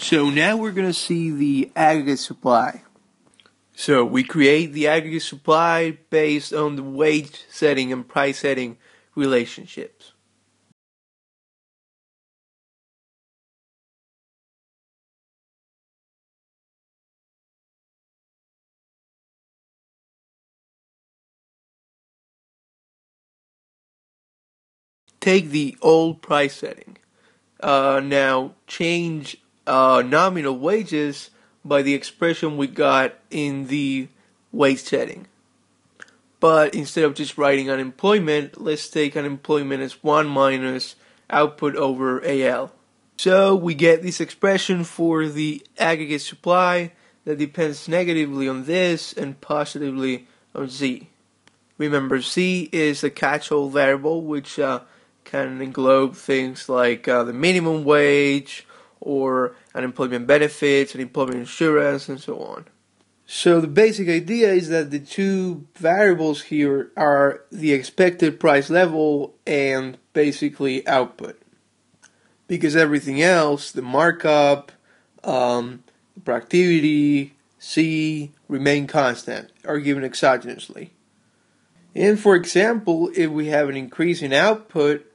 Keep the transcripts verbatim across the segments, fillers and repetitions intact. So now we're going to see the aggregate supply. So we create the aggregate supply based on the wage setting and price setting relationships. Take the old price setting. Uh, now change uh, nominal wages by the expression we got in the wage setting. But instead of just writing unemployment, let's take unemployment as one minus output over A L. So we get this expression for the aggregate supply that depends negatively on this and positively on Z. Remember, Z is a catch-all variable which uh, can englobe things like uh, the minimum wage or unemployment benefits, unemployment insurance, and so on. So the basic idea is that the two variables here are the expected price level and basically output. Because everything else, the markup, um, the productivity, C, remain constant, are given exogenously. And for example, if we have an increase in output,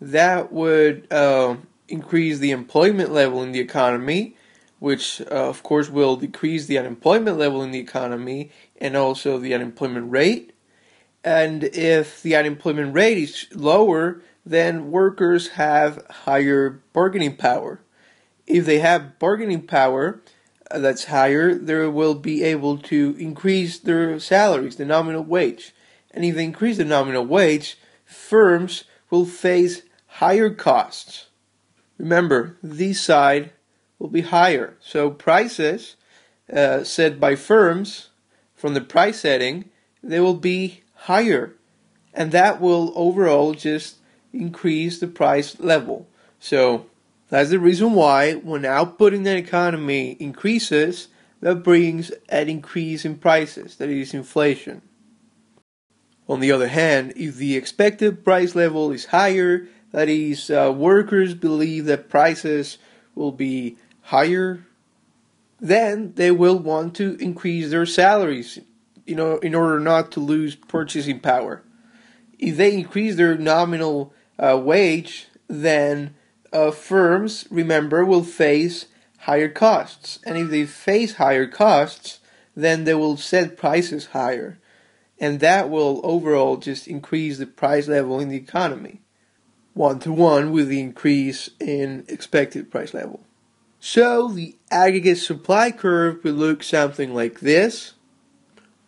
that would uh, increase the employment level in the economy, which uh, of course will decrease the unemployment level in the economy and also the unemployment rate. And if the unemployment rate is lower, then workers have higher bargaining power. If they have bargaining power uh, that's higher, they will be able to increase their salaries, the nominal wage. And if they increase the nominal wage, firms will face higher costs. Remember, this side will be higher. So prices uh, set by firms from the price setting, they will be higher. And that will overall just increase the price level. So that's the reason why when output in an economy increases, that brings an increase in prices, that is inflation. On the other hand, if the expected price level is higher, that is, uh, workers believe that prices will be higher, then they will want to increase their salaries, you know, in order not to lose purchasing power. If they increase their nominal uh, wage, then uh, firms, remember, will face higher costs. And if they face higher costs, then they will set prices higher. And that will overall just increase the price level in the economy, one-to-one with the increase in expected price level. So the aggregate supply curve will look something like this.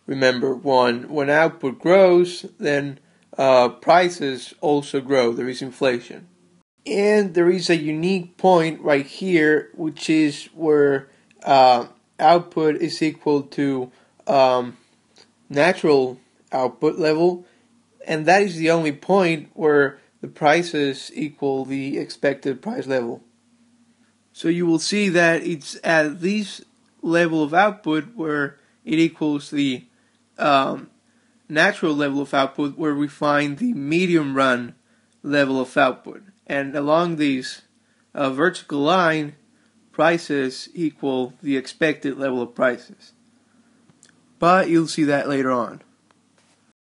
Remember, one, when output grows, then uh, prices also grow. There is inflation. And there is a unique point right here, which is where uh, output is equal to um, natural output level, and that is the only point where the prices equal the expected price level. So you will see that it's at this level of output where it equals the um, natural level of output where we find the medium run level of output. And along this uh, vertical line, prices equal the expected level of prices. But you'll see that later on.